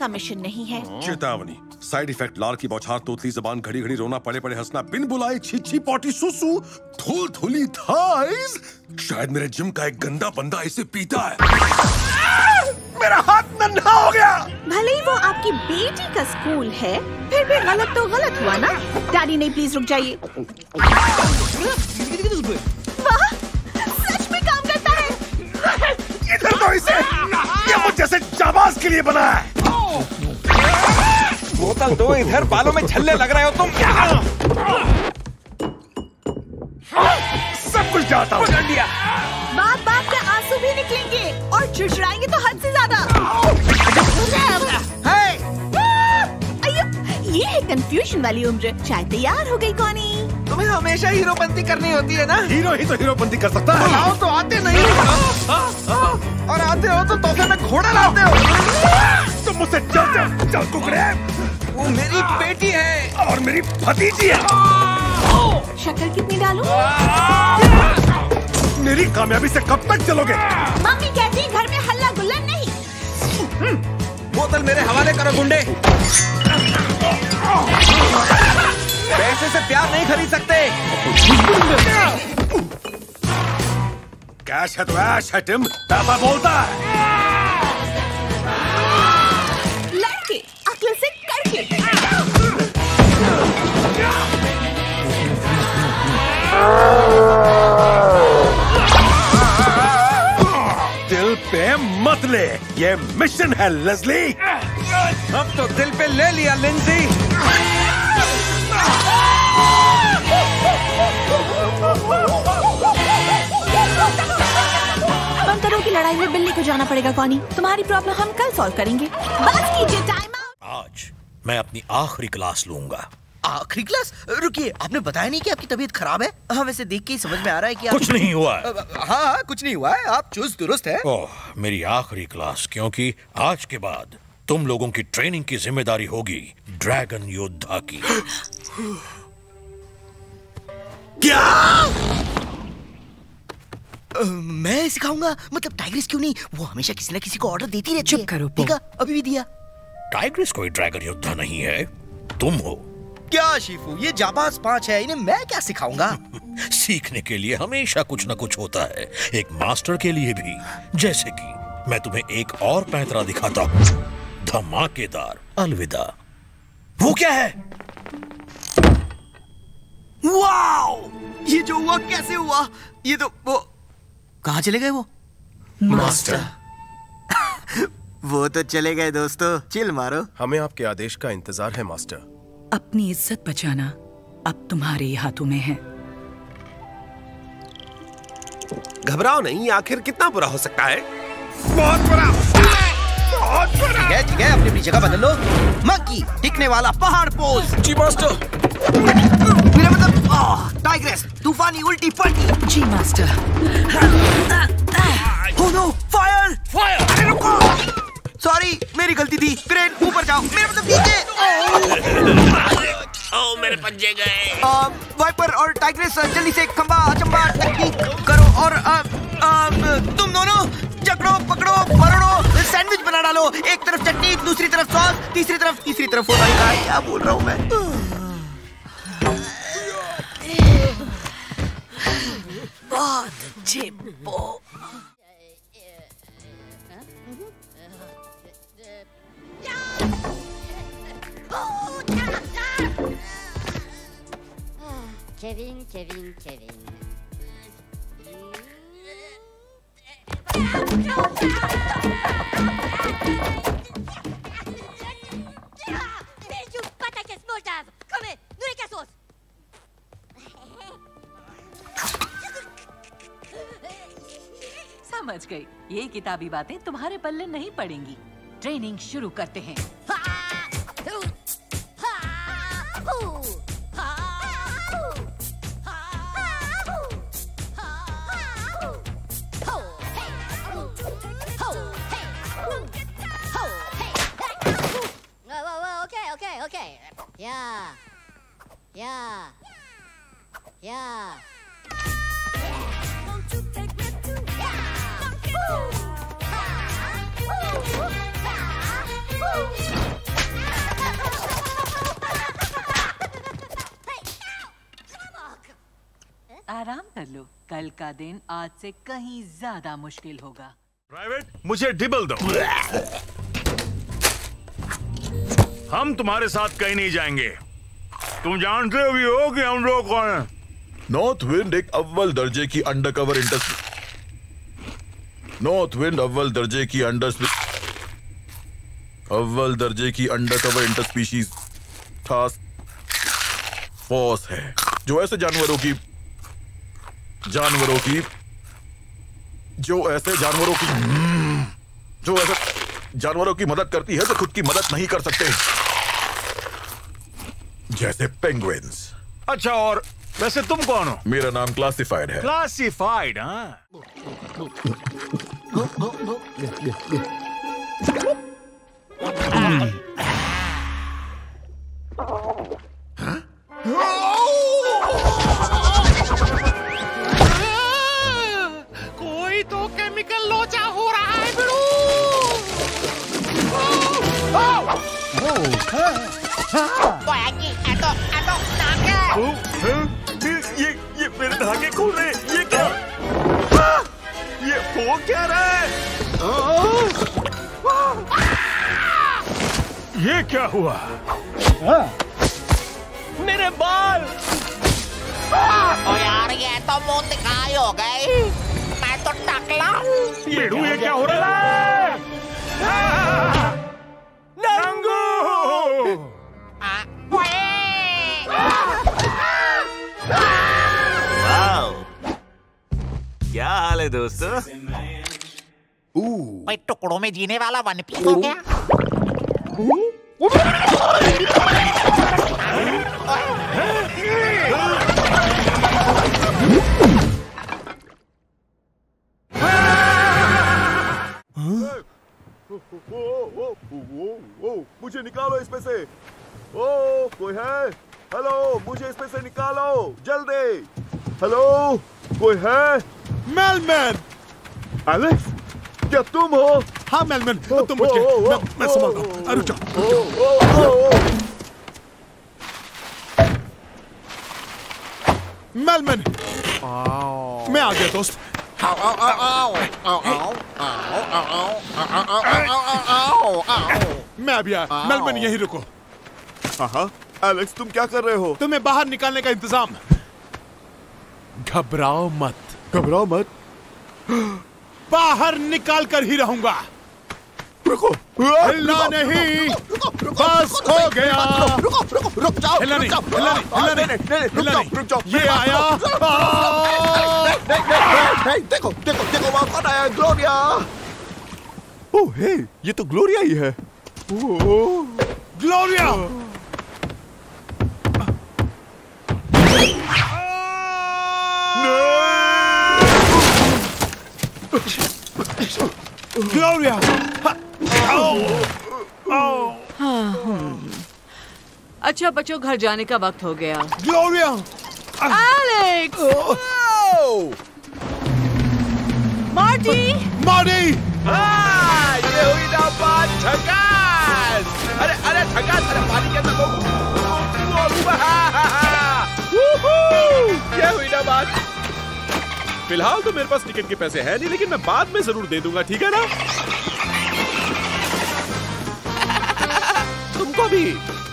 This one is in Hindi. का मिशन नहीं है। चेतावनी, साइड इफेक्ट लार की बौछार, तोतली जबान, घड़ी घड़ी रोना, पड़े पड़े हंसना, बिन बुलाए छीछी, पॉटी सुसु, धूल धूली थाइस। शायद मेरे जिम का एक गंदा बंदा इसे पीता है। मेरा हाथ नन्हा हो गया। भले ही वो आपकी बेटी का स्कूल है, फिर भी गलत तो गलत हुआ ना। डैडी नहीं, प्लीज रुक जाइए। वाह, सच में काम करता है। इधर तो इसे, ये मुझ जैसे जाबाज के लिए बना है। बोतल दो इधर, बालों में छल्ले लग रहे हो तुम। सब कुछ जाता हूँ। बाप बाप के आंसू भी निकलेंगे और चिड़चिड़ाएंगे तो हद से ज्यादा। ये है कंफ्यूजन वाली उम्र, शायद तैयार हो गई। कौनी, तुम्हें हमेशा हीरोपंती करनी होती है ना। हीरो ही तो हीरोपंती कर सकता है। आओ तो आते नहीं और आते हो तो तोहफे में घोड़ा लाते हो। तुम मुझसे चल कुकड़े। वो मेरी बेटी है और मेरी भतीजी है। शक्कर कितनी डालूं? मेरी कामयाबी से कब तक चलोगे? मम्मी कहती है घर में हल्ला गुल्ला नहीं। बोतल मेरे हवाले करो गुंडे। पैसे से प्यार नहीं खरीद सकते। कैश है तो ऐश है टिम, पापा बोलता है। लड़के अक्ल से करके। दिल पे मत ले, ये मिशन है लेस्ली। अब तो दिल पे ले लिया लिंजी। बंदरों की लड़ाई में बिल्ली को जाना पड़ेगा। कौनी, तुम्हारी प्रॉब्लम हम कल सॉल्व करेंगे। बस कीजिए टाइम आउट। आज मैं अपनी आखिरी क्लास लूंगा। आखिरी क्लास? रुकिए, आपने बताया नहीं कि आपकी तबीयत खराब है? हाँ, वैसे देख के ही समझ में आ रहा है कि आप... कुछ नहीं हुआ है। हाँ, कुछ नहीं हुआ है, आप चुस्त दुरुस्त है। ओह, मेरी आखिरी क्लास, क्योंकि आज के बाद तुम लोगों की ट्रेनिंग की जिम्मेदारी होगी ड्रैगन योद्धा की। क्या मैं सिखाऊंगा? मतलब टाइग्रिस क्यों नहीं? वो हमेशा किसी ना किसी को ऑर्डर देती रहती है। चुप करो, देखा अभी भी दिया। टाइग्रिस कोई ड्रैगन योद्धा नहीं है, तुम हो। क्या शिफू, ये जाबाज पांच है, इन्हें मैं क्या सिखाऊंगा? सीखने के लिए हमेशा कुछ ना कुछ होता है, एक मास्टर के लिए भी। जैसे कि मैं तुम्हें एक और पैंतरा दिखाता हूँ, धमाकेदार। अलविदा। वो क्या है? वाव! ये जो हुआ कैसे हुआ? ये तो वो कहाँ चले गए? वो मास्टर। वो तो चले गए। दोस्तों चिल मारो, हमें आपके आदेश का इंतजार है मास्टर। अपनी इज्जत बचाना अब तुम्हारे ही हाथों में है। घबराओ नहीं, आखिर कितना बुरा हो सकता है? बहुत बुरा, बहुत बुरा। ठीक है, अपनी जगह बदल लो। मंकी, टिकने वाला पहाड़ पोज। जी मास्टर। मेरा मतलब टाइग्रेस, तूफानी उल्टी पलटी। जी master. Oh no, fire fire. Sorry, मेरी गलती थी। क्रेन ऊपर जाओ। मेरा मतलब नीचे। ओह, मेरे पंजे गए। वाइपर और टाइग्रेस जल्दी से खंबा अचंबा तकनीक करो और तुम दोनों जकड़ो पकड़ो परोड़ो, सैंडविच बना डालो। एक तरफ चटनी, दूसरी तरफ सॉस, तीसरी तरफ होता है। क्या बोल रहा हूँ मैं? बहुत अच्छे। Kevin. Beiju, pataques, mordas, come, no le casos. समझ गई, ये किताबी बातें तुम्हारे पल्ले नहीं पड़ेंगी। ट्रेनिंग शुरू करते हैं। Yeah. Won't you take me to? Yeah. Woo. Ha. Woo. Ha. Woo. आराम कर लो, कल का दिन आज से कहीं ज्यादा मुश्किल होगा। प्राइवेट, मुझे डिबल दो। हम तुम्हारे साथ कहीं नहीं जाएंगे। तुम जानते भी हो कि हम लोग कौन हैं। नॉर्थ विंड एक अव्वल दर्जे की अंडरकवर इंडस्ट्री अव्वल दर्जे की अंडरकवर इंटरस्पीशीज टास्क फोर्स है, जो ऐसे जानवरों की मदद करती है जो खुद की मदद नहीं कर सकते, जैसे पेंगुइन्स। अच्छा, और वैसे तुम कौन हो? मेरा नाम क्लासिफाइड है। क्लासिफाइड, हाँ? ये मेरे धागे खोल रहे। ये क्या? ये हो क्या रहा है? ये क्या हुआ? मेरे बाल! ओ यार, ये तो मौत दिखाई हो गई। मैं तो टकला। ये क्या हो रहा है? नंगू! क्या हाल है दोस्तों? भाई, टुकड़ों में जीने वाला वन पीस हो गया। मुझे निकालो इसमें से। ओ, कोई है? हेलो, मुझे इसमें से निकालो जल्दी। हेलो, कोई है? मेलमैन। एलेक्स, क्या तुम हो? हाँ मेलमैन, तुम मुझे मैं संभाल रहा हूँ। रुक जाओ मेलमैन, मैं आ गया दोस्त। मैं अभी आया। मेलमैन, यहीं रुको। हाँ एलेक्स, तुम क्या कर रहे हो? तुम्हें बाहर निकालने का इंतजाम। घबराओ मत, घबराओ मत, बाहर निकाल कर ही रहूंगा। रुको, हिलना नहीं, बस हो गया। रुक जाओ, हिलना नहीं, हिलना नहीं, रुक जाओ। ये आया। देखो देखो देखो, वहां पर आया ग्लोरिया। ओह हे, ये तो ग्लोरिया ही है। Gloria, Gloria. अच्छा बच्चों, घर जाने का वक्त हो गया। ग्लोरिया, एलेक्स, मार्टी, ये हुई ना बात थकान। अरे अरे थकान, अरे पानी के अंदर ये हुई ना बात। फिलहाल तो मेरे पास टिकट के पैसे हैं नहीं, लेकिन मैं बाद में जरूर दे दूंगा, ठीक है ना? तुमको भी।